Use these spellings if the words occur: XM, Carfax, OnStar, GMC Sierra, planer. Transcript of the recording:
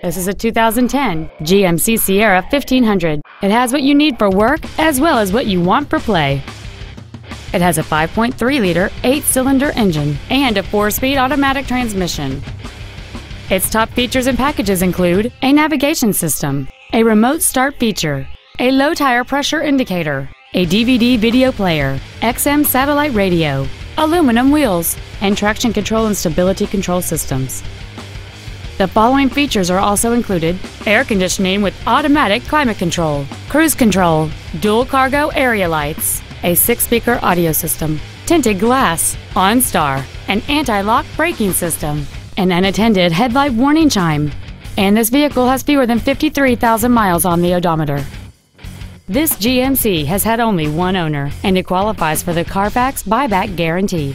This is a 2010 GMC Sierra 1500. It has what you need for work as well as what you want for play. It has a 5.3-liter 8-cylinder engine and a 4-speed automatic transmission. Its top features and packages include a navigation system, a remote start feature, a low tire pressure indicator, a DVD video player, XM satellite radio, aluminum wheels, and traction control and stability control systems. The following features are also included: air conditioning with automatic climate control, cruise control, dual cargo area lights, a 6-speaker audio system, tinted glass, OnStar, an anti-lock braking system, an unattended headlight warning chime, and this vehicle has fewer than 53,000 miles on the odometer. This GMC has had only one owner, and it qualifies for the Carfax buyback guarantee.